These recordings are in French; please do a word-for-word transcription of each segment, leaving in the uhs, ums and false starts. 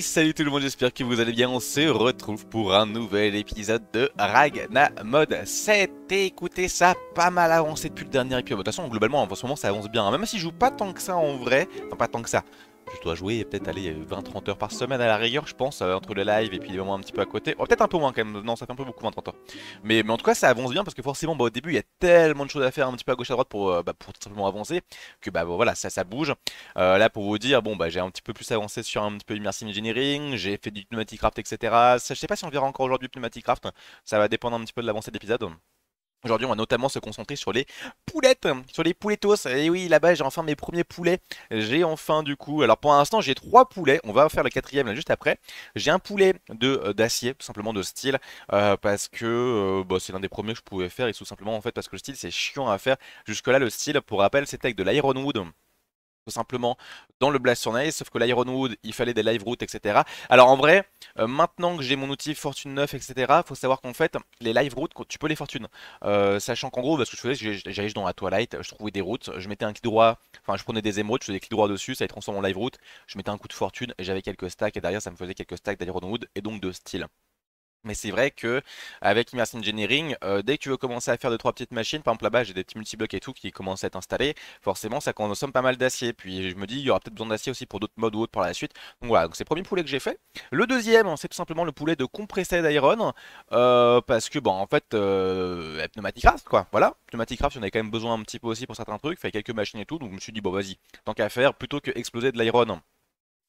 Hey, salut tout le monde, j'espère que vous allez bien. On se retrouve pour un nouvel épisode de Ragnamod sept. Et écoutez, ça a pas mal avancé depuis le dernier épisode. De toute façon, globalement, en ce moment, ça avance bien. Même si je joue pas tant que ça en vrai, enfin pas tant que ça. Je dois jouer peut-être aller vingt trente heures par semaine à la rigueur, je pense, euh, entre le live et puis les moments un petit peu à côté. Oh, peut-être un peu moins quand même, non, ça fait un peu beaucoup vingt trente heures. Mais, mais en tout cas, ça avance bien parce que forcément, bah, au début, il y a tellement de choses à faire un petit peu à gauche à droite pour, euh, bah, pour tout simplement avancer que bah, bah voilà, ça, ça bouge. Euh, là, pour vous dire, bon, bah, j'ai un petit peu plus avancé sur un petit peu Immersive Engineering, j'ai fait du PneumaticCraft, et cetera. Ça, je sais pas si on le verra encore aujourd'hui PneumaticCraft, ça va dépendre un petit peu de l'avancée de l'épisode. Aujourd'hui, on va notamment se concentrer sur les poulettes, sur les poulettos. Et oui, là-bas, j'ai enfin mes premiers poulets. J'ai enfin, du coup, alors pour l'instant, j'ai trois poulets. On va faire le quatrième là juste après. J'ai un poulet de d'acier, tout simplement de style, euh, parce que euh, bah, c'est l'un des premiers que je pouvais faire. Et tout simplement, en fait, parce que le style, c'est chiant à faire. Jusque-là, le style, pour rappel, c'était avec de l'ironwood. Tout simplement dans le Blast Furnace, sauf que l'ironwood il fallait des live routes, et cetera. Alors en vrai, euh, maintenant que j'ai mon outil fortune neuf, et cetera, faut savoir qu'en fait, les live routes, tu peux les fortunes. Euh, sachant qu'en gros, bah, ce que je faisais, j'allais dans la Twilight, je trouvais des routes, je mettais un clic droit, enfin je prenais des émeraudes, je faisais des clics droits dessus, ça les transforme en live route, je mettais un coup de fortune et j'avais quelques stacks et derrière ça me faisait quelques stacks d'ironwood et donc de style. Mais c'est vrai que avec Immersive Engineering, euh, dès que tu veux commencer à faire deux trois petites machines, par exemple là-bas j'ai des petits multiblocs et tout qui commencent à être installés, forcément ça consomme pas mal d'acier. Puis je me dis, il y aura peut-être besoin d'acier aussi pour d'autres modes ou autres par la suite. Donc voilà, donc c'est le premier poulet que j'ai fait. Le deuxième, c'est tout simplement le poulet de compressé d'iron, euh, parce que bon, en fait, euh, PneumaticCraft quoi, voilà. PneumaticCraft, on avait quand même besoin un petit peu aussi pour certains trucs, il fallait quelques machines et tout, donc je me suis dit, bon vas-y, tant qu'à faire, plutôt que exploser de l'iron.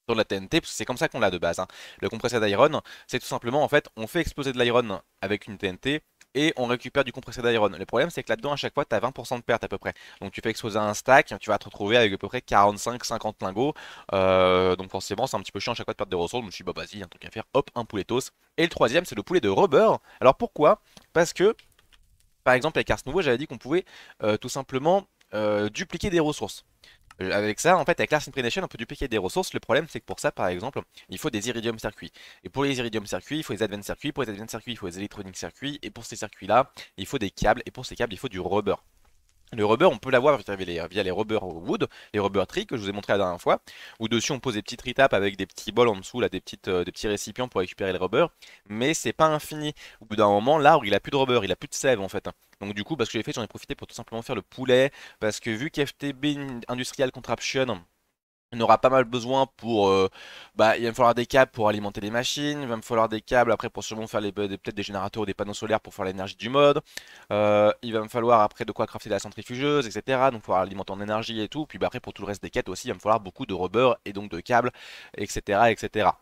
De la T N T, parce que c'est comme ça qu'on l'a de base, hein. Le compressé d'iron, c'est tout simplement en fait on fait exploser de l'iron avec une T N T et on récupère du compressé d'iron. Le problème c'est que là-dedans à chaque fois tu as vingt pour cent de perte à peu près, donc tu fais exploser un stack, tu vas te retrouver avec à peu près quarante-cinq cinquante lingots, euh, donc forcément c'est un petit peu chiant à chaque fois de perdre des ressources. Je me suis dit bah vas-y, un truc à faire, hop, un poulettos. Et le troisième c'est le poulet de rubber. Alors pourquoi? Parce que par exemple avec Ars Nouveau j'avais dit qu'on pouvait euh, tout simplement euh, dupliquer des ressources. Avec ça, en fait, avec l'Ars Imprintation, on peut dupliquer des ressources. Le problème, c'est que pour ça, par exemple, il faut des Iridium circuits. Et pour les Iridium circuits, il faut les Advanced circuits. Pour les Advanced circuits, il faut les Electronic circuits. Et pour ces circuits-là, il faut des câbles. Et pour ces câbles, il faut du rubber. Le rubber, on peut l'avoir via les rubber wood, les rubber trees que je vous ai montré la dernière fois, où dessus on pose des petits treetaps avec des petits bols en dessous, là, des, petites, euh, des petits récipients pour récupérer le rubber, mais c'est pas infini. Au bout d'un moment, l'arbre il a plus de rubber, il a plus de sève en fait. Donc du coup, parce que j'ai fait, j'en ai profité pour tout simplement faire le poulet, parce que vu qu'F T B Industrial Contraption, on aura pas mal besoin pour, euh, bah, il va me falloir des câbles pour alimenter les machines, il va me falloir des câbles après pour sûrement faire peut-être des générateurs ou des panneaux solaires pour faire l'énergie du mode, euh, il va me falloir après de quoi crafter de la centrifugeuse, et cetera. Donc il va falloir alimenter en énergie et tout, puis bah, après pour tout le reste des quêtes aussi, il va me falloir beaucoup de rubber et donc de câbles, et cetera et cetera.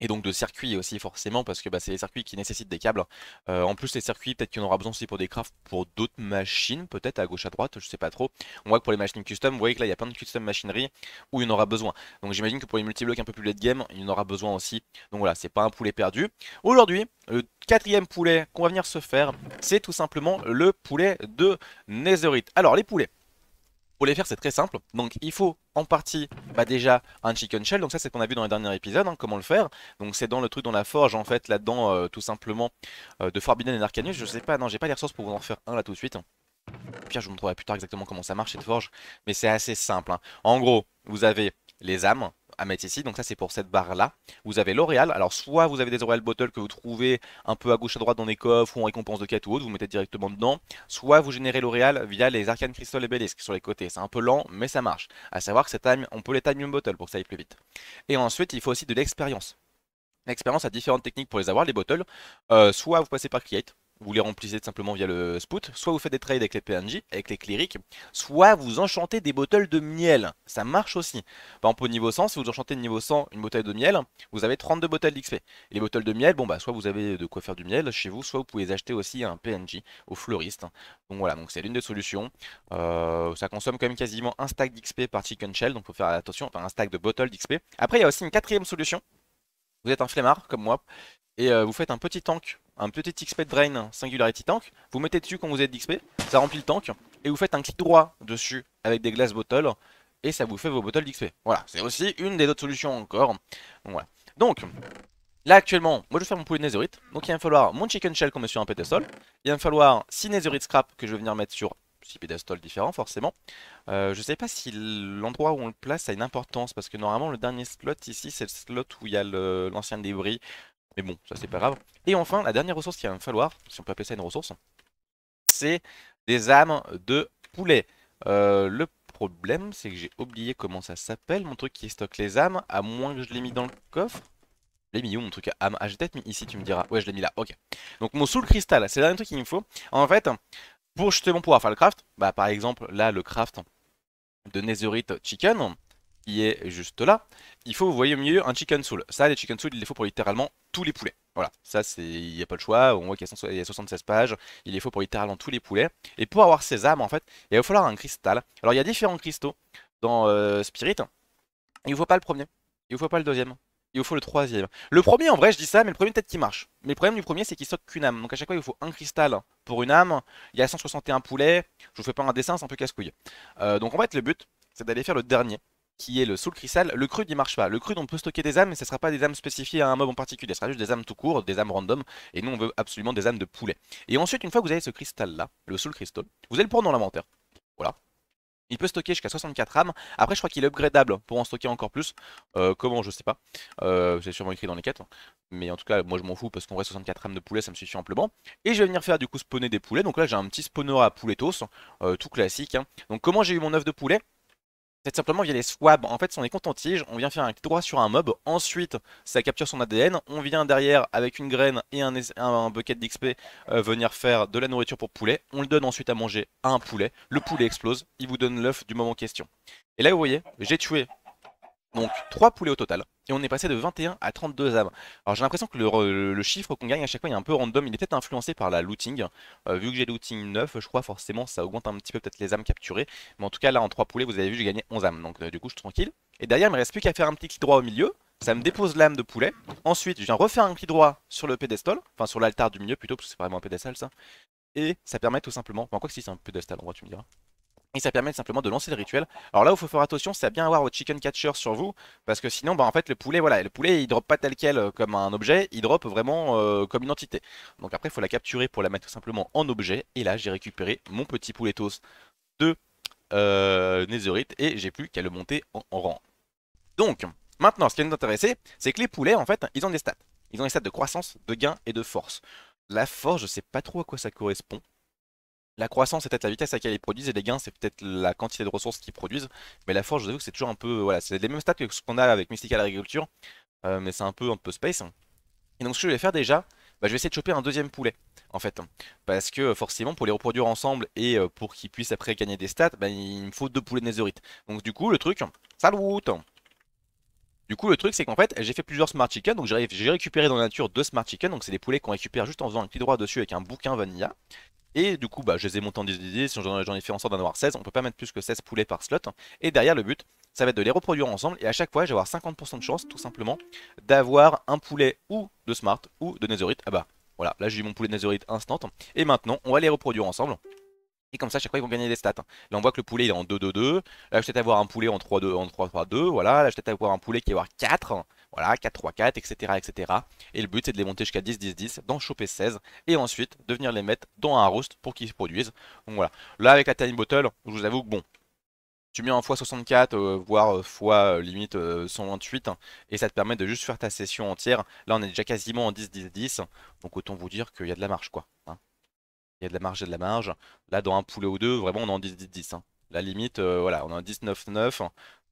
Et donc de circuits aussi forcément, parce que bah, c'est les circuits qui nécessitent des câbles. Euh, en plus les circuits, peut-être qu'il y en aura besoin aussi pour des crafts pour d'autres machines, peut-être à gauche à droite, je sais pas trop. On voit que pour les machines custom, vous voyez que là il y a plein de custom machinerie où il y en aura besoin. Donc j'imagine que pour les multiblocs un peu plus late game, il y en aura besoin aussi. Donc voilà, c'est pas un poulet perdu. Aujourd'hui, le quatrième poulet qu'on va venir se faire, c'est tout simplement le poulet de Netherite. Alors les poulets, pour les faire c'est très simple, donc il faut en partie bah déjà un chicken shell, donc ça c'est ce qu'on a vu dans les derniers épisodes, hein, comment le faire. Donc c'est dans le truc dans la forge en fait là-dedans euh, tout simplement euh, de Forbidden and Arcanus, je sais pas, non j'ai pas les ressources pour vous en faire un là tout de suite. Au pire je vous montrerai plus tard exactement comment ça marche cette forge, mais c'est assez simple, hein. En gros vous avez les âmes à mettre ici, donc ça c'est pour cette barre là. Vous avez l'Oréal, alors soit vous avez des Oréal Bottles que vous trouvez un peu à gauche à droite dans les coffres ou en récompense de quête ou autre, vous mettez directement dedans, soit vous générez l'Oréal via les Arcane Crystal et Bélisque sur les côtés, c'est un peu lent mais ça marche. À savoir que c'est time, on peut les time une bottle pour que ça aille plus vite. Et ensuite il faut aussi de l'expérience. L'expérience a différentes techniques pour les avoir, les bottles, euh, soit vous passez par Create, vous les remplissez tout simplement via le spout, soit vous faites des trades avec les P N J, avec les clérics, soit vous enchantez des bottles de miel, ça marche aussi. Par exemple au niveau cent, si vous enchantez niveau cent une bouteille de miel, vous avez trente-deux bottles d'X P. Les bottles de miel, bon bah soit vous avez de quoi faire du miel chez vous, soit vous pouvez les acheter aussi à un P N J, au fleuriste. Donc voilà, donc c'est l'une des solutions. Euh, ça consomme quand même quasiment un stack d'X P par chicken shell, donc faut faire attention, enfin un stack de bottles d'X P. Après il y a aussi une quatrième solution, vous êtes un flemmard comme moi, et euh, vous faites un petit tank, un petit X P de drain, singularity tank, vous mettez dessus quand vous êtes d'X P, ça remplit le tank, et vous faites un clic droit dessus avec des glass bottles, et ça vous fait vos bottles d'X P. Voilà, c'est aussi une des autres solutions encore. Donc voilà. Donc, là actuellement, moi je vais faire mon poulet de Netherite, donc il va me falloir mon chicken shell qu'on met sur un pétesol, il va me falloir six Netherite scrap que je vais venir mettre sur six pédastoles différents forcément. Euh, je sais pas si l'endroit où on le place a une importance, parce que normalement le dernier slot ici c'est le slot où il y a l'ancien débris. Mais bon, ça c'est pas grave. Et enfin, la dernière ressource qu'il va me falloir, si on peut appeler ça une ressource, c'est des âmes de poulet. Euh, le problème c'est que j'ai oublié comment ça s'appelle, mon truc qui stocke les âmes, à moins que je l'ai mis dans le coffre. Je l'ai mis où mon truc à âme? Ah, j'ai peut-être mis ici, tu me diras. Ouais, je l'ai mis là, ok. Donc mon soul cristal, c'est le dernier truc qu'il me faut. En fait, pour justement pouvoir faire le craft, bah par exemple là le craft de Netherite Chicken, qui est juste là, il faut, vous voyez au milieu, un Chicken Soul. Ça, les Chicken Soul, il les faut pour littéralement tous les poulets. Voilà, ça c'est, il n'y a pas le choix, on voit qu'il y a soixante-seize pages, il les faut pour littéralement tous les poulets. Et pour avoir ces âmes en fait, il va falloir un cristal. Alors il y a différents cristaux dans euh, Spirit, il ne faut pas le premier, il ne faut pas le deuxième. Il vous faut le troisième. Le premier, en vrai, je dis ça, mais le premier peut-être qu'il marche. Mais le problème du premier, c'est qu'il stocke qu'une âme. Donc à chaque fois, il vous faut un cristal pour une âme. Il y a cent soixante et un poulets. Je vous fais pas un dessin, c'est un peu casse-couille. Euh, donc en fait, le but, c'est d'aller faire le dernier, qui est le soul cristal. Le crude, il marche pas. Le crude, on peut stocker des âmes, mais ce ne sera pas des âmes spécifiées à un mob en particulier. Ce sera juste des âmes tout court, des âmes random. Et nous, on veut absolument des âmes de poulet. Et ensuite, une fois que vous avez ce cristal-là, le soul crystal, vous allez le prendre dans l'inventaire. Voilà. Il peut stocker jusqu'à soixante-quatre âmes. Après, je crois qu'il est upgradable pour en stocker encore plus. Euh, comment, je sais pas. Euh, c'est sûrement écrit dans les quêtes. Mais en tout cas, moi je m'en fous parce qu'en vrai, soixante-quatre âmes de poulet, ça me suffit amplement. Et je vais venir faire du coup spawner des poulets. Donc là, j'ai un petit spawner à pouletos, euh, tout classique. Hein. Donc, comment j'ai eu mon œuf de poulet? C'est simplement via les swabs. En fait, si on est content-tige, on vient faire un clic droit sur un mob. Ensuite, ça capture son A D N. On vient derrière avec une graine et un, un bucket d'X P euh, venir faire de la nourriture pour poulet. On le donne ensuite à manger à un poulet. Le poulet explose. Il vous donne l'œuf du moment en question. Et là, vous voyez, j'ai tué donc trois poulets au total. Et on est passé de vingt et un à trente-deux âmes. Alors j'ai l'impression que le, le chiffre qu'on gagne à chaque fois il est un peu random. Il est peut-être influencé par la looting. euh, Vu que j'ai looting neuf, je crois forcément ça augmente un petit peu peut-être les âmes capturées. Mais en tout cas là en trois poulets vous avez vu j'ai gagné onze âmes. Donc euh, du coup je suis tranquille. Et derrière il me reste plus qu'à faire un petit clic droit au milieu. Ça me dépose l'âme de poulet. Ensuite je viens refaire un clic droit sur le pédestal. Enfin sur l'altar du milieu plutôt parce que c'est vraiment un pédestal ça. Et ça permet tout simplement, enfin quoi que si c'est un pédestal en vrai tu me diras. Et ça permet simplement de lancer le rituel. Alors là où il faut faire attention, c'est à bien avoir votre chicken catcher sur vous. Parce que sinon, bah, en fait, le poulet, voilà, le poulet il drop pas tel quel comme un objet, il drop vraiment euh, comme une entité. Donc après, il faut la capturer pour la mettre tout simplement en objet. Et là, j'ai récupéré mon petit pouletos de euh, Netherite et j'ai plus qu'à le monter en, en rang. Donc, maintenant, ce qui va nous intéresser, c'est que les poulets, en fait, ils ont des stats. Ils ont des stats de croissance, de gain et de force. La force, je sais pas trop à quoi ça correspond. La croissance c'est peut-être la vitesse à laquelle ils produisent et les gains c'est peut-être la quantité de ressources qu'ils produisent. Mais la force je vous avoue que c'est toujours un peu... Voilà, c'est les mêmes stats que ce qu'on a avec Mystical Agriculture. Euh, mais c'est un peu un peu space. Et donc ce que je vais faire déjà, bah, je vais essayer de choper un deuxième poulet en fait. Parce que forcément pour les reproduire ensemble et pour qu'ils puissent après gagner des stats, bah, il me faut deux poulets de Netherite. Donc du coup le truc... Salut! Du coup le truc c'est qu'en fait j'ai fait plusieurs smart chicken, donc j'ai récupéré dans la nature deux smart chicken, donc c'est des poulets qu'on récupère juste en faisant un clic droit dessus avec un bouquin vanilla. Et du coup bah, je les ai montés en dix, dix, dix, si j'en ai fait en sorte d'en avoir seize, on peut pas mettre plus que seize poulets par slot. Et derrière le but, ça va être de les reproduire ensemble et à chaque fois je vais avoir cinquante pour cent de chance tout simplement d'avoir un poulet ou de smart ou de Netherite. Ah bah voilà, là j'ai eu mon poulet de Netherite instant et maintenant on va les reproduire ensemble. Et comme ça, à chaque fois, ils vont gagner des stats. Là, on voit que le poulet il est en deux deux deux. Là, je vais peut-être avoir un poulet en trois trois deux. Voilà. Là, je vais peut-être avoir un poulet qui va avoir quatre. Voilà, quatre trois quatre, et cetera, et cetera. Et le but, c'est de les monter jusqu'à dix dix dix, d'en choper seize. Et ensuite, de venir les mettre dans un roast pour qu'ils se produisent. Donc voilà. Là, avec la Tiny Bottle, je vous avoue que bon, tu mets en fois soixante-quatre, euh, voire euh, fois euh, limite euh, cent vingt-huit. Hein, et ça te permet de juste faire ta session entière. Là, on est déjà quasiment en dix dix dix. Donc autant vous dire qu'il y a de la marge, quoi. Hein. Il y a de la marge, il y a de la marge. Là, dans un poulet ou deux, vraiment, on est en dix dix dix. Hein. La limite, euh, voilà, on est en dix neuf neuf.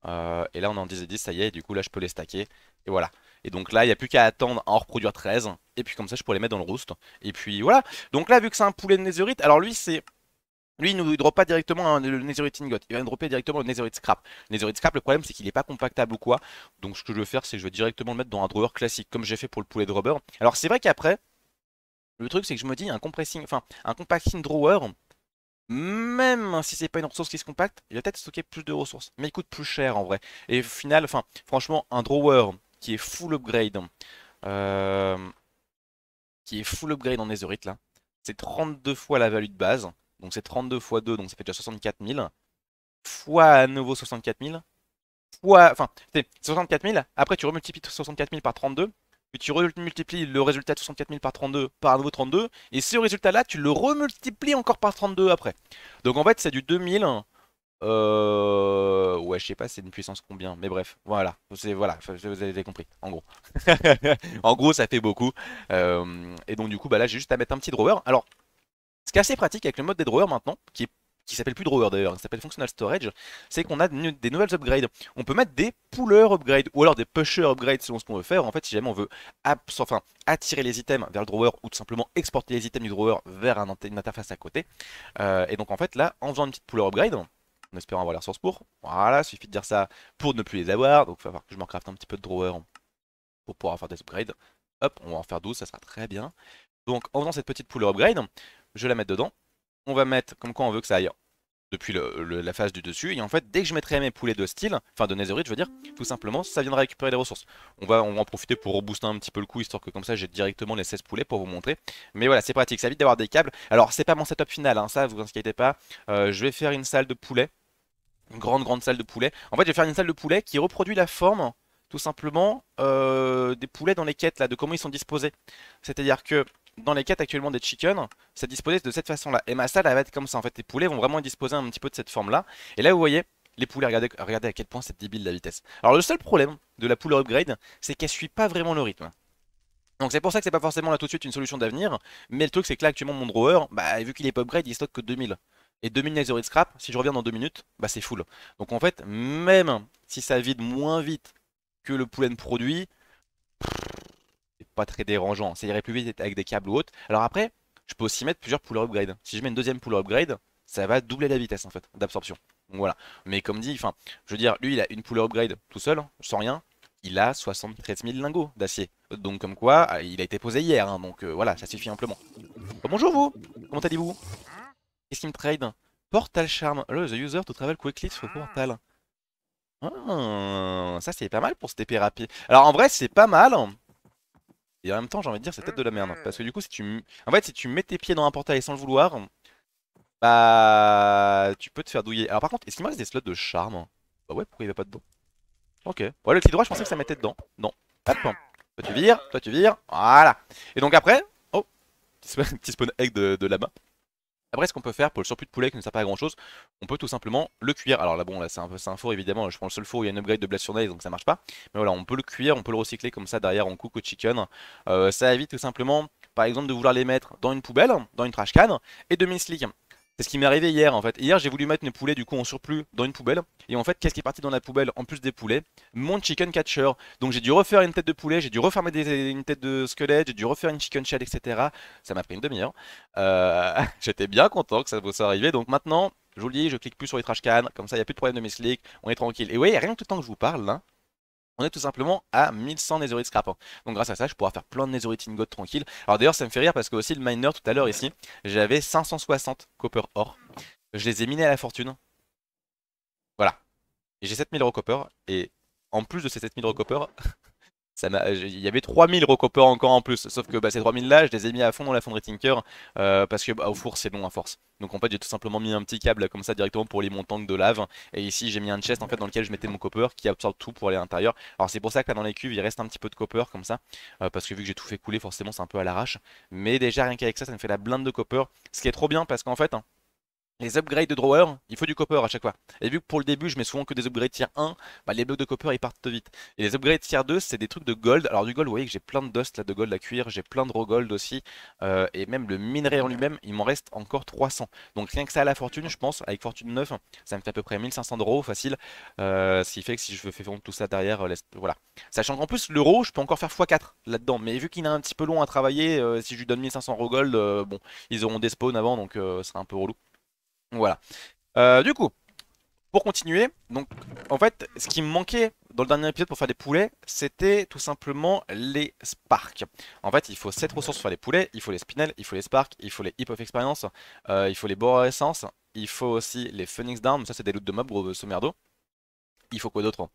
Euh, et là, on est en dix dix, ça y est. Et du coup, là, je peux les stacker. Et voilà. Et donc là, il n'y a plus qu'à attendre à en reproduire treize. Et puis comme ça, je pourrais les mettre dans le roast. Et puis voilà. Donc là, vu que c'est un poulet de Netherite, alors lui, c'est... Lui, il ne drop pas directement le Netherite Ingot, il va dropper directement le Netherite Scrap. Le Netherite Scrap, le problème c'est qu'il n'est pas compactable ou quoi. Donc ce que je vais faire, c'est que je vais directement le mettre dans un drawer classique, comme j'ai fait pour le poulet de rubber. Alors c'est vrai qu'après... Le truc c'est que je me dis un compressing, enfin un compacting drawer, même si c'est pas une ressource qui se compacte, il va peut-être stocker plus de ressources, mais il coûte plus cher en vrai. Et au final, enfin franchement un drawer qui est full upgrade, euh, qui est full upgrade en Netherite là, c'est trente-deux fois la value de base, donc c'est trente-deux fois deux, donc ça fait déjà soixante-quatre mille, fois à nouveau soixante-quatre mille, fois, enfin soixante-quatre mille, après tu remultiplies soixante-quatre mille par trente-deux. puis tu multiplies le résultat de soixante-quatre mille par trente-deux par un nouveau trente-deux, et ce résultat-là, tu le remultiplies encore par trente-deux après. Donc en fait, c'est du deux mille. Euh... Ouais, je sais pas, c'est une puissance combien, mais bref, voilà, voilà, vous avez compris, en gros. En gros, ça fait beaucoup. Euh... Et donc du coup, bah là, j'ai juste à mettre un petit drawer. Alors, ce qui est assez pratique avec le mode des drawers maintenant, qui est... qui s'appelle plus drawer d'ailleurs, qui s'appelle functional storage, c'est qu'on a des nouvelles upgrades. On peut mettre des puller upgrades ou alors des pusher upgrades selon ce qu'on veut faire. En fait, si jamais on veut enfin, attirer les items vers le drawer ou tout simplement exporter les items du drawer vers un inter une interface à côté. Euh, et donc en fait là, en faisant une petite puller upgrade, en espérant avoir la ressource pour, voilà, suffit de dire ça pour ne plus les avoir. Donc il va falloir que je me crafte un petit peu de drawer pour pouvoir faire des upgrades. Hop, on va en faire douze, ça sera très bien. Donc en faisant cette petite puller upgrade, je vais la mettre dedans. On va mettre comme quoi on veut que ça aille depuis le, le, la face du dessus. Et en fait, dès que je mettrai mes poulets de style, enfin de netherite, je veux dire, tout simplement, ça viendra récupérer les ressources. On va, on va en profiter pour rebooster un petit peu le coup, histoire que comme ça, j'ai directement les seize poulets pour vous montrer. Mais voilà, c'est pratique, ça évite d'avoir des câbles. Alors, c'est pas mon setup final, hein, ça, vous inquiétez pas. Euh, je vais faire une salle de poulets, une grande, grande salle de poulets. En fait, je vais faire une salle de poulets qui reproduit la forme, tout simplement, euh, des poulets dans les quêtes, là, de comment ils sont disposés. C'est-à-dire que... dans les quêtes actuellement des chickens, c'est disposé de cette façon là. Et ma salle elle va être comme ça en fait, les poulets vont vraiment disposer un petit peu de cette forme là. Et là vous voyez, les poulets, regardez, regardez à quel point c'est débile la vitesse. Alors le seul problème de la poulet upgrade, c'est qu'elle suit pas vraiment le rythme. Donc c'est pour ça que c'est pas forcément là tout de suite une solution d'avenir. Mais le truc c'est que là actuellement mon drawer, bah vu qu'il est pas upgrade, il stocke que deux mille. Et deux mille netherite scrap, si je reviens dans deux minutes, bah c'est full. Donc en fait, même si ça vide moins vite que le poulet ne produit, pas très dérangeant, ça irait plus vite avec des câbles ou autre. Alors après, je peux aussi mettre plusieurs puller upgrade. Si je mets une deuxième puller upgrade, ça va doubler la vitesse en fait d'absorption. Voilà. Mais comme dit, enfin, je veux dire, lui il a une puller upgrade tout seul, sans rien. Il a soixante-treize mille lingots d'acier. Donc comme quoi, il a été posé hier. Hein, donc euh, voilà, ça suffit amplement. Oh, bonjour vous. Comment t'as dit vous? Qu'est-ce qui me trade? Portal charm. Hello the user to travel quickly to portal. Ah, ça c'est pas mal pour cette épée rapide. Alors en vrai c'est pas mal. Et en même temps j'ai envie de dire c'est peut-être de la merde. Parce que du coup si tu en fait si tu mets tes pieds dans un portail sans le vouloir, bah tu peux te faire douiller. Alors par contre, est-ce qu'il me reste des slots de charme? Bah ouais, pourquoi il va pas dedans? Ok. Ouais, le clic droit je pensais que ça mettait dedans. Non. Hop. Toi tu vires, toi tu vires, voilà. Et donc après, oh, petit spawn egg de, de là-bas. Après ce qu'on peut faire pour le surplus de poulet qui ne sert pas à grand chose, on peut tout simplement le cuire. Alors là bon là c'est un, un four évidemment, je prends le seul four où il y a une upgrade de Blast Furnace donc ça marche pas. Mais voilà, on peut le cuire, on peut le recycler comme ça derrière on cook au chicken. Euh, ça évite tout simplement par exemple de vouloir les mettre dans une poubelle, dans une trash can et de mislick. C'est ce qui m'est arrivé hier en fait. Hier j'ai voulu mettre mes poulets du coup en surplus dans une poubelle. Et en fait qu'est-ce qui est parti dans la poubelle en plus des poulets? Mon chicken catcher. Donc j'ai dû refaire une tête de poulet, j'ai dû refermer des, une tête de squelette, j'ai dû refaire une chicken shell, et cetera. Ça m'a pris une demi-heure. Euh, J'étais bien content que ça vous soit arrivé. Donc maintenant, je vous le dis, je clique plus sur les trash cans, comme ça il n'y a plus de problème de mislick, on est tranquille. Et vous voyez, rien que tout le temps que je vous parle là, on est tout simplement à mille cent netherite scrap. Donc grâce à ça, je pourrai faire plein de netherite ingot tranquille. Alors d'ailleurs, ça me fait rire parce que aussi le miner tout à l'heure ici, j'avais cinq cent soixante copper or. Je les ai minés à la fortune. Voilà. Et j'ai sept mille raw copper. Et en plus de ces sept mille raw copper, il y avait trois mille raw copper encore en plus. Sauf que bah, ces trois mille là, je les ai mis à fond dans la fonderie Tinker. Euh, parce que bah, au four, c'est long à force. Donc en fait, j'ai tout simplement mis un petit câble comme ça directement pour les montants de lave. Et ici, j'ai mis un chest en fait dans lequel je mettais mon copper qui absorbe tout pour aller à l'intérieur. Alors c'est pour ça que là dans les cuves, il reste un petit peu de copper comme ça. Euh, parce que vu que j'ai tout fait couler, forcément, c'est un peu à l'arrache. Mais déjà, rien qu'avec ça, ça me fait la blinde de copper. Ce qui est trop bien parce qu'en fait... Hein, les upgrades de drawer, il faut du copper à chaque fois. Et vu que pour le début, je mets souvent que des upgrades tier un, bah les blocs de copper ils partent vite. Et les upgrades tier deux, c'est des trucs de gold. Alors du gold, vous voyez que j'ai plein de dust là, de gold à cuire, j'ai plein de raw gold aussi. Euh, et même le minerai en lui-même, il m'en reste encore trois cents. Donc rien que ça à la fortune, je pense, avec fortune neuf, ça me fait à peu près mille cinq cents d'euros facile. Euh, ce qui fait que si je fais fondre tout ça derrière, euh, voilà. Sachant qu'en plus, l'euro, je peux encore faire fois quatre là-dedans. Mais vu qu'il a un petit peu long à travailler, euh, si je lui donne mille cinq cents raw gold, euh, bon, ils auront des spawns avant, donc euh, ce sera un peu relou. Voilà. Euh, du coup, pour continuer, donc en fait, ce qui me manquait dans le dernier épisode pour faire des poulets, c'était tout simplement les sparks. En fait, il faut sept ressources pour faire les poulets, il faut les spinels, il faut les sparks, il faut les hip of experience, euh, il faut les borescences, il faut aussi les phoenix down, ça c'est des loots de mobs, gros ce merdo. il faut quoi d'autre?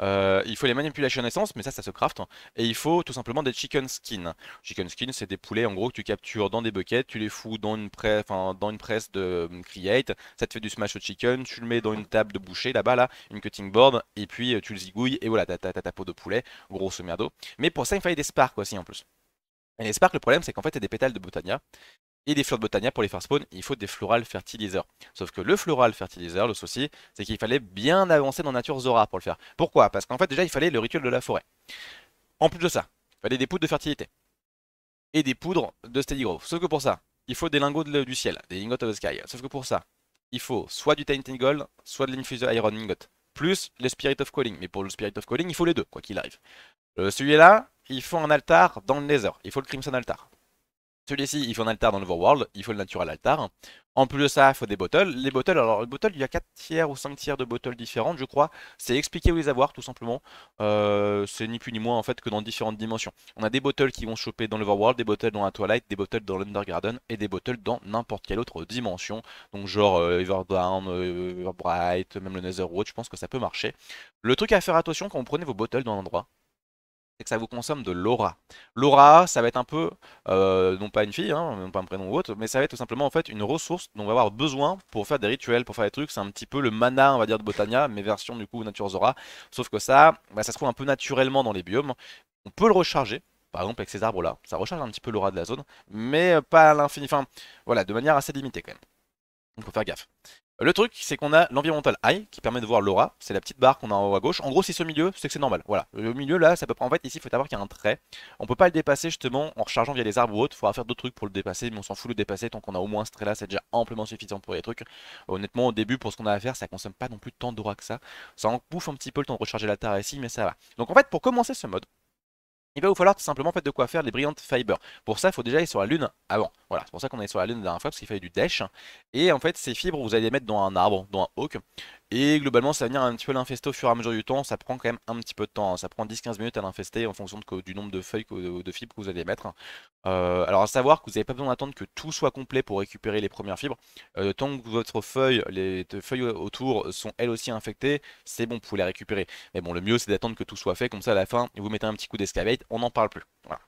euh, Il faut les manipulations essence, mais ça, ça se craft. Et il faut tout simplement des chicken skins. Chicken skins, c'est des poulets en gros que tu captures dans des buckets, tu les fous dans une, presse, enfin, dans une presse de Create, ça te fait du smash au chicken, tu le mets dans une table de boucher là-bas, là, une cutting board, et puis tu le zigouilles, et voilà, t'as ta peau de poulet, grosso merdo. Mais pour ça, il fallait des sparks aussi en plus. Et les sparks, le problème, c'est qu'en fait, t'as des pétales de Botania. Et des fleurs de Botania, pour les faire spawn, il faut des floral fertilisers. Sauf que le floral fertiliser, le souci, c'est qu'il fallait bien avancer dans Nature's Aura pour le faire. Pourquoi? Parce qu'en fait, déjà, il fallait le rituel de la forêt. En plus de ça, il fallait des poudres de fertilité. Et des poudres de steady growth. Sauf que pour ça, il faut des lingots de, du ciel, des lingots of the sky. Sauf que pour ça, il faut soit du tainted gold, soit de l'infuser iron lingot. Plus le spirit of calling. Mais pour le spirit of calling, il faut les deux, quoi qu'il arrive. Euh, Celui-là, il faut un altar dans le nether. Il faut le crimson altar. Celui-ci, il faut un altar dans l'Overworld, il faut le Natural Altar. En plus de ça, il faut des bottles. Les bottles, alors les bottles, il y a quatre tiers ou cinq tiers de bottles différentes, je crois. C'est expliquer où les avoir, tout simplement. Euh, c'est ni plus ni moins, en fait, que dans différentes dimensions. On a des bottles qui vont choper dans l'Overworld, des bottles dans la Twilight, des bottles dans l'Undergarden, et des bottles dans n'importe quelle autre dimension. Donc genre euh, Everdown, euh, Everbright, même le Netherworld, je pense que ça peut marcher. Le truc à faire attention quand vous prenez vos bottles dans l'endroit, c'est que ça vous consomme de l'aura. L'aura, ça va être un peu, euh, non pas une fille, hein, non pas un prénom ou autre, mais ça va être tout simplement en fait une ressource dont on va avoir besoin pour faire des rituels, pour faire des trucs. C'est un petit peu le mana, on va dire, de Botania, mais version du coup Nature's Aura. Sauf que ça, bah, ça se trouve un peu naturellement dans les biomes. On peut le recharger, par exemple avec ces arbres-là. Ça recharge un petit peu l'aura de la zone, mais pas à l'infini. Enfin, voilà, de manière assez limitée quand même. Donc faut faire gaffe. Le truc, c'est qu'on a l'environmental eye qui permet de voir l'aura, c'est la petite barre qu'on a en haut à gauche. En gros, si ce milieu, c'est que c'est normal. Voilà, le milieu là, ça peut prendre. En fait, ici, il faut savoir qu'il y a un trait. On peut pas le dépasser justement en rechargeant via les arbres ou autres. Il faudra faire d'autres trucs pour le dépasser, mais on s'en fout de le dépasser tant qu'on a au moins ce trait là, c'est déjà amplement suffisant pour les trucs. Honnêtement, au début, pour ce qu'on a à faire, ça consomme pas non plus tant d'aura que ça. Ça en bouffe un petit peu le temps de recharger la terre ici, mais ça va. Donc en fait, pour commencer ce mode, il va vous falloir tout simplement en fait, de quoi faire les brillantes fibers. Pour ça, il faut déjà aller sur la lune avant. Voilà, c'est pour ça qu'on est sur la lune la dernière fois, parce qu'il fallait du dash. Et en fait, ces fibres, vous allez les mettre dans un arbre, dans un hawk. Et globalement, ça va venir un petit peu l'infester au fur et à mesure du temps. Ça prend quand même un petit peu de temps. Hein. Ça prend dix à quinze minutes à l'infester en fonction de, du nombre de feuilles, que, de fibres que vous allez mettre. Euh, alors à savoir que vous n'avez pas besoin d'attendre que tout soit complet pour récupérer les premières fibres. Euh, tant que votre feuille, les feuilles autour sont elles aussi infectées, c'est bon, vous pouvez les récupérer. Mais bon, le mieux, c'est d'attendre que tout soit fait. Comme ça, à la fin, vous mettez un petit coup d'escavate. On n'en parle plus. Voilà.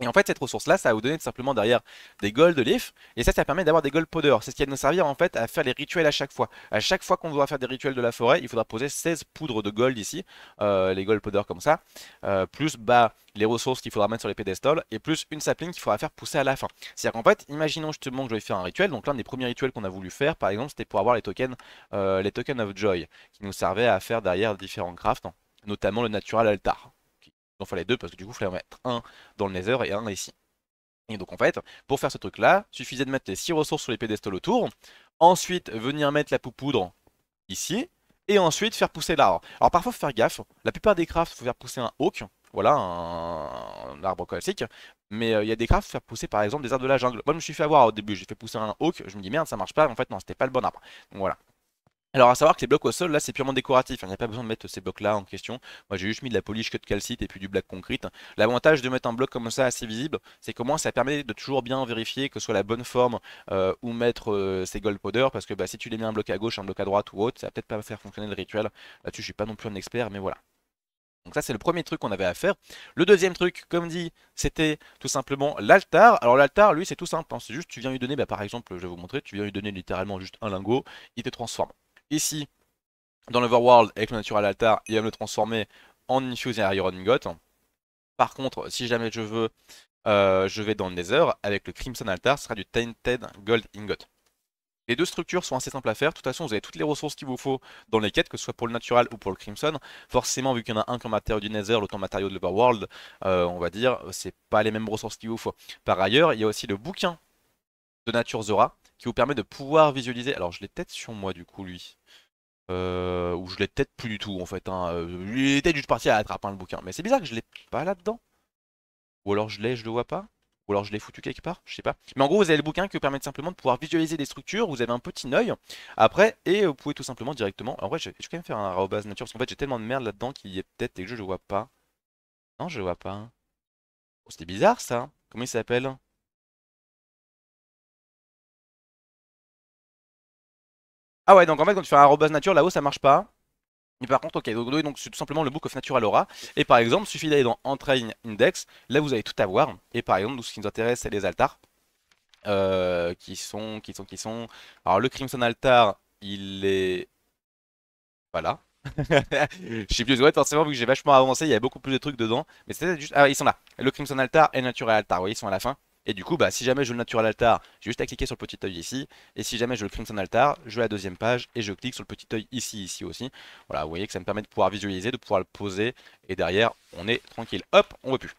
Et en fait, cette ressource-là, ça va vous donner tout simplement derrière des gold leaf. Et ça, ça permet d'avoir des gold powder. C'est ce qui va nous servir en fait à faire les rituels à chaque fois. À chaque fois qu'on doit faire des rituels de la forêt, il faudra poser seize poudres de gold ici. Euh, les gold powder comme ça. Euh, plus bah, les ressources qu'il faudra mettre sur les pédestals. Et plus une sapling qu'il faudra faire pousser à la fin. C'est-à-dire qu'en fait, imaginons justement que je vais faire un rituel. Donc l'un des premiers rituels qu'on a voulu faire, par exemple, c'était pour avoir les tokens, euh, les tokens of joy. Qui nous servaient à faire derrière différents crafts. Notamment le natural altar. Il en fallait deux parce que du coup il fallait en mettre un dans le nether et un ici. Et donc en fait, pour faire ce truc là, suffisait de mettre les six ressources sur les pédestals autour, ensuite venir mettre la poupoudre ici, et ensuite faire pousser l'arbre. Alors parfois faut faire gaffe, la plupart des crafts il faut faire pousser un hawk, voilà un, un arbre classique, mais il euh, y a des crafts faire pousser par exemple des arbres de la jungle. Moi je me suis fait avoir au début, j'ai fait pousser un hawk, je me dis merde ça marche pas, en fait non c'était pas le bon arbre. Donc voilà. Alors à savoir que les blocs au sol là c'est purement décoratif, il n'y a pas besoin de mettre ces blocs là en question. Moi j'ai juste mis de la polish que de calcite et puis du black concrete. L'avantage de mettre un bloc comme ça assez visible, c'est qu'au moins ça permet de toujours bien vérifier que ce soit la bonne forme euh, où mettre euh, ces gold powder. Parce que bah, si tu les mets un bloc à gauche, un bloc à droite ou autre, ça va peut-être pas faire fonctionner le rituel. Là-dessus je suis pas non plus un expert mais voilà. Donc ça c'est le premier truc qu'on avait à faire. Le deuxième truc, comme dit, c'était tout simplement l'altar. Alors l'altar, lui c'est tout simple, hein. C'est juste tu viens lui donner, bah, par exemple, je vais vous montrer, tu viens lui donner littéralement juste un lingot, il te transforme. Ici, dans l'Overworld, avec le Natural Altar, il va me le transformer en Infuse et Iron Ingot. Par contre, si jamais je veux, euh, je vais dans le Nether, avec le Crimson Altar, ce sera du Tainted Gold Ingot. Les deux structures sont assez simples à faire. De toute façon, vous avez toutes les ressources qu'il vous faut dans les quêtes, que ce soit pour le Natural ou pour le Crimson. Forcément, vu qu'il y en a un qui est en matériau du Nether, l'autre en matériau de l'Overworld, euh, on va dire, c'est pas les mêmes ressources qu'il vous faut. Par ailleurs, il y a aussi le bouquin de Nature's Aura, qui vous permet de pouvoir visualiser. Alors je l'ai peut-être sur moi du coup lui. Euh, ou je l'ai peut-être plus du tout en fait. Hein. Il était juste parti à la trappe hein, le bouquin. Mais c'est bizarre que je l'ai pas là-dedans. Ou alors je l'ai, je le vois pas. Ou alors je l'ai foutu quelque part, je sais pas. Mais en gros vous avez le bouquin qui vous permet simplement de pouvoir visualiser des structures. Vous avez un petit œil après et vous pouvez tout simplement directement. En vrai je vais quand même faire un arrobase nature parce qu'en fait j'ai tellement de merde là-dedans qu'il y a peut-être et que je le vois pas. Non je le vois pas. Oh, c'était bizarre ça. Comment il s'appelle? Ah ouais, donc en fait quand tu fais un arrobase nature là-haut ça marche pas. Mais par contre, ok, donc, donc c'est tout simplement le Book of Natural Aura. Et par exemple, il suffit d'aller dans Entrain Index. Là, vous allez tout avoir. Et par exemple, nous, ce qui nous intéresse, c'est les altars. Euh, qui sont, qui sont, qui sont. Alors, le Crimson Altar, il est. Voilà. Je sais plus, ouais, forcément, vu que j'ai vachement avancé, il y a beaucoup plus de trucs dedans. Mais c'était juste. Ah, ils sont là. Le Crimson Altar et le Natural Altar. Vous voyez, ils sont à la fin. Et du coup, bah, si jamais je veux le Natural Altar, j'ai juste à cliquer sur le petit œil ici. Et si jamais je veux le Crimson Altar, je vais à la deuxième page et je clique sur le petit œil ici, ici aussi. Voilà, vous voyez que ça me permet de pouvoir visualiser, de pouvoir le poser. Et derrière, on est tranquille. Hop, on ne voit plus.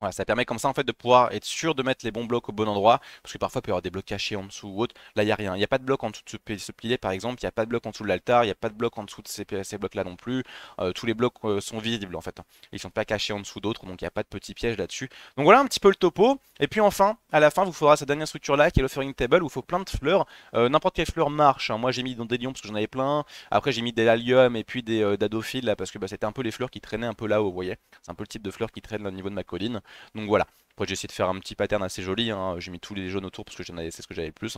Voilà, ça permet comme ça en fait de pouvoir être sûr de mettre les bons blocs au bon endroit. Parce que parfois, il peut y avoir des blocs cachés en dessous ou autre. Là, il n'y a rien. Il n'y a pas de bloc en dessous de ce pilier, par exemple. Il n'y a pas de bloc en dessous de l'altar. Il n'y a pas de bloc en dessous de ces, ces blocs-là non plus. Euh, tous les blocs euh, sont visibles en fait. Ils ne sont pas cachés en dessous d'autres. Donc, il n'y a pas de petits pièges là-dessus. Donc, voilà un petit peu le topo. Et puis, enfin, à la fin, vous faudra cette dernière structure-là qui est l'offering table où il faut plein de fleurs. Euh, N'importe quelle fleur marche. Hein. Moi, j'ai mis dans des lions parce que j'en avais plein. Après, j'ai mis des alliums et puis des euh, dadophiles là parce que bah, c'était un peu les fleurs qui traînaient un peu là-haut. Vous voyez, c'est un peu le type de fleurs qui traînent au niveau de ma colline. Donc voilà, après j'ai essayé de faire un petit pattern assez joli, hein. J'ai mis tous les jaunes autour parce que c'est ce que j'avais le plus.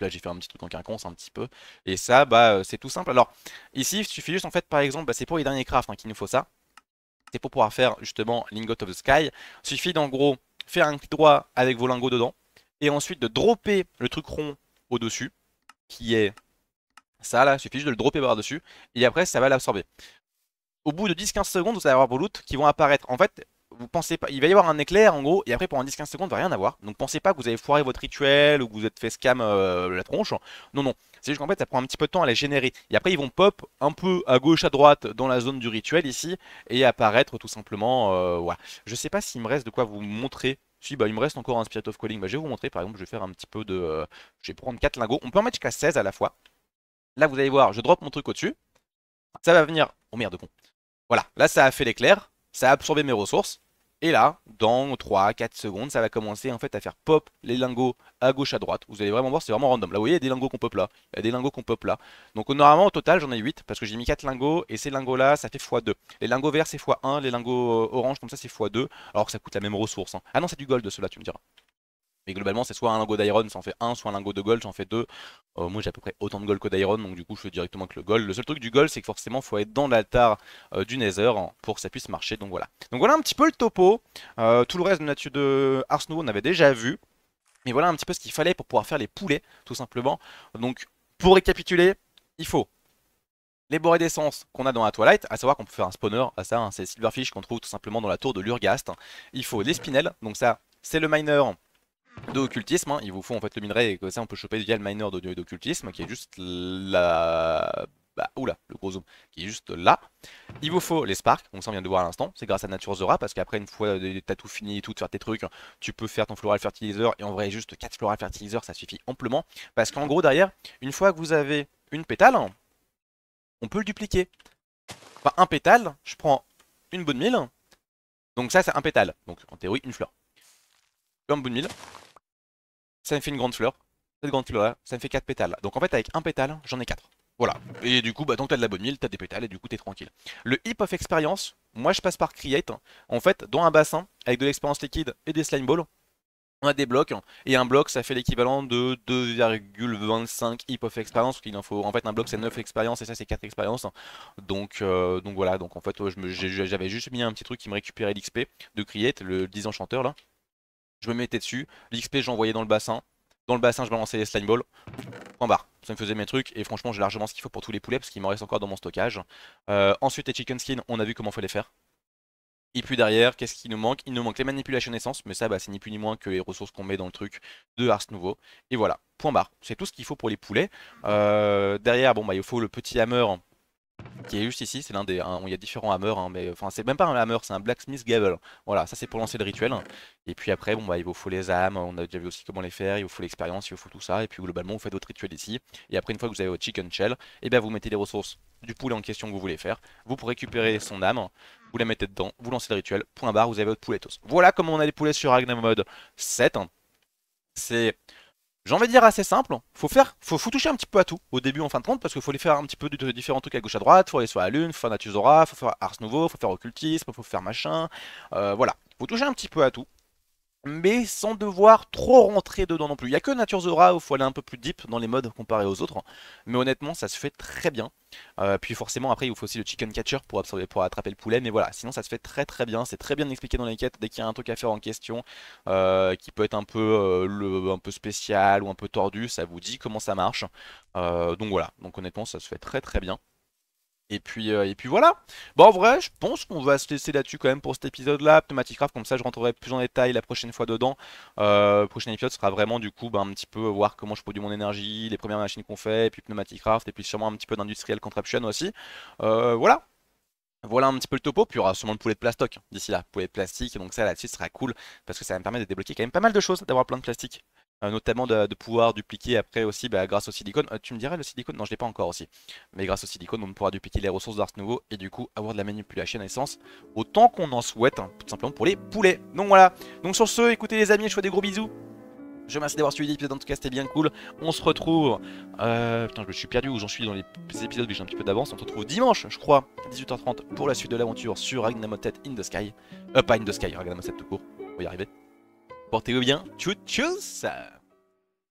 Là j'ai fait un petit truc en quinconce un petit peu. Et ça bah c'est tout simple. Alors ici il suffit juste en fait par exemple, bah, c'est pour les derniers crafts hein, qu'il nous faut ça. C'est pour pouvoir faire justement Lingot of the Sky. Il suffit d'en gros faire un clic droit avec vos lingots dedans. Et ensuite de dropper le truc rond au dessus. Qui est ça là, il suffit juste de le dropper par dessus. Et après ça va l'absorber. Au bout de dix quinze secondes vous allez avoir vos loots qui vont apparaître en fait. Vous pensez pas, il va y avoir un éclair en gros, et après pendant dix quinze secondes, il va rien avoir. Donc pensez pas que vous avez foiré votre rituel ou que vous êtes fait scam euh, la tronche. Non, non, c'est juste qu'en fait ça prend un petit peu de temps à les générer. Et après ils vont pop un peu à gauche, à droite dans la zone du rituel ici et apparaître tout simplement. Euh, ouais. Je sais pas s'il me reste de quoi vous montrer. Si, bah, il me reste encore un Spirit of Calling. Bah, je vais vous montrer par exemple, je vais faire un petit peu de. Euh, je vais prendre quatre lingots. On peut en mettre jusqu'à seize à la fois. Là vous allez voir, je drop mon truc au-dessus. Ça va venir. Oh merde, con. Voilà, là ça a fait l'éclair. Ça a absorbé mes ressources. Et là, dans trois à quatre secondes, ça va commencer en fait à faire pop les lingots à gauche à droite. Vous allez vraiment voir, c'est vraiment random. Là, vous voyez, il y a des lingots qu'on pop là. Il y a des lingots qu'on pop là. Donc normalement, au total, j'en ai huit parce que j'ai mis quatre lingots et ces lingots-là, ça fait fois deux. Les lingots verts, c'est fois un. Les lingots orange, comme ça, c'est fois deux. Alors que ça coûte la même ressource. Hein. Ah non, c'est du gold, ceux-là, tu me diras. Mais globalement, c'est soit un lingot d'iron, ça en fait un, soit un lingot de gold, j'en fais deux. Euh, moi, j'ai à peu près autant de gold que d'iron, donc du coup, je fais directement avec le gold. Le seul truc du gold, c'est que forcément, il faut être dans l'altar euh, du nether hein, pour que ça puisse marcher. Donc voilà. Donc voilà un petit peu le topo. Euh, tout le reste de, nature de Ars Nouveau, on avait déjà vu. Mais voilà un petit peu ce qu'il fallait pour pouvoir faire les poulets, tout simplement. Donc, pour récapituler, il faut les borées d'essence qu'on a dans la Twilight, à savoir qu'on peut faire un spawner à ça. Hein, c'est Silverfish qu'on trouve tout simplement dans la tour de l'Urgast. Il faut les spinels, donc ça, c'est le miner de occultisme, hein. Il vous faut en fait le minerai et que ça on peut choper via le miner d'occultisme qui est juste là, bah, oula, le gros zoom, qui est juste là. Il vous faut les sparks, donc ça on vient de voir à l'instant, c'est grâce à Nature's Aura parce qu'après une fois t'as tout fini et tout, de faire tes trucs, tu peux faire ton floral fertilizer et en vrai juste quatre floral fertilizer ça suffit amplement parce qu'en gros derrière, une fois que vous avez une pétale, on peut le dupliquer. Enfin un pétale, je prends une bonne mille, donc ça c'est un pétale, donc en théorie une fleur. Un bout de mille, ça me fait une grande fleur. Cette grande fleur là, ça me fait quatre pétales. Donc en fait, avec un pétale, j'en ai quatre. Voilà. Et du coup, bah, tant que t'as de la bonne mille, t'as des pétales et du coup, t'es tranquille. Le heap of expérience, moi je passe par Create. En fait, dans un bassin, avec de l'expérience liquide et des slime balls, on a des blocs. Et un bloc, ça fait l'équivalent de deux virgule vingt-cinq heap of expérience. Il en faut. En fait, un bloc, c'est neuf expériences et ça, c'est quatre expériences. Donc, euh, donc voilà. Donc en fait, j'avais juste mis un petit truc qui me récupérait l'X P de Create, le désenchanteur là. Je me mettais dessus, l'X P j'envoyais dans le bassin, dans le bassin je balançais les slime balls, en barre, ça me faisait mes trucs et franchement j'ai largement ce qu'il faut pour tous les poulets parce qu'il m'en reste encore dans mon stockage. Euh, ensuite les chicken skin, on a vu comment il faut les faire. Et puis derrière, qu'est-ce qui nous manque? Il nous manque les manipulations essence, mais ça bah, c'est ni plus ni moins que les ressources qu'on met dans le truc de Ars Nouveau. Et voilà, point barre, c'est tout ce qu'il faut pour les poulets. Euh, derrière, bon bah il faut le petit hammer qui est juste ici, c'est l'un des. Hein, il y a différents hammers, hein, mais enfin c'est même pas un hammer, c'est un blacksmith gavel. Voilà, ça c'est pour lancer le rituel. Et puis après, bon bah il vous faut les âmes, on a déjà vu aussi comment les faire, il vous faut l'expérience, il vous faut tout ça, et puis globalement vous faites votre rituel ici. Et après une fois que vous avez votre chicken shell, et bien vous mettez les ressources du poulet en question que vous voulez faire, vous pour récupérer son âme, vous la mettez dedans, vous lancez le rituel, point barre, vous avez votre pouletos. Voilà comment on a les poulets sur Ragnamod sept. C'est. J'ai envie de dire assez simple, faut faire, faut, faut toucher un petit peu à tout au début en fin de compte parce qu'il faut les faire un petit peu de, de différents trucs à gauche à droite, faut aller sur la lune, faut faire Nature's Aura, faut faire Ars Nouveau, faut faire occultisme, faut faire machin, euh, voilà, faut toucher un petit peu à tout. mais sans devoir trop rentrer dedans non plus. Il n'y a que Nature's Aura où il faut aller un peu plus deep dans les modes comparés aux autres, mais honnêtement ça se fait très bien. Euh, puis forcément après il faut aussi le chicken catcher pour, absorber, pour attraper le poulet, mais voilà, sinon ça se fait très très bien, c'est très bien expliqué dans les quêtes. Dès qu'il y a un truc à faire en question euh, qui peut être un peu, euh, le, un peu spécial ou un peu tordu, ça vous dit comment ça marche. Euh, donc voilà, donc honnêtement ça se fait très très bien. Et puis, euh, et puis voilà. Bon, en vrai je pense qu'on va se laisser là-dessus quand même pour cet épisode là PneumaticCraft, comme ça je rentrerai plus en détail la prochaine fois dedans. euh, Le prochain épisode sera vraiment du coup bah, un petit peu voir comment je produis mon énergie, les premières machines qu'on fait, et puis PneumaticCraft, et puis sûrement un petit peu d'industrial contraption aussi. euh, Voilà. Voilà un petit peu le topo, puis il y aura sûrement le poulet de plastoc d'ici là, poulet de plastique, donc ça là-dessus sera cool parce que ça va me permettre de débloquer quand même pas mal de choses, d'avoir plein de plastique. Euh, notamment de, de pouvoir dupliquer après aussi bah, grâce au silicone. Euh, tu me dirais le silicone? Non, je l'ai pas encore aussi. Mais grâce au silicone, on pourra dupliquer les ressources d'Ars Nouveau et du coup avoir de la manipulation à essence autant qu'on en souhaite, hein, tout simplement pour les poulets. Donc voilà. Donc sur ce, écoutez les amis, je vous fais des gros bisous. Je vous remercie d'avoir suivi l'épisode, en tout cas c'était bien cool. On se retrouve. Euh, putain, je me suis perdu où j'en suis dans les épisodes, mais j'ai un petit peu d'avance. On se retrouve dimanche, je crois, dix-huit heures trente pour la suite de l'aventure sur Ragnamod sept in the Sky. Euh, pas in the Sky, Ragnamod sept tout court. On va y arriver. Portez-vous bien, tchou tchou.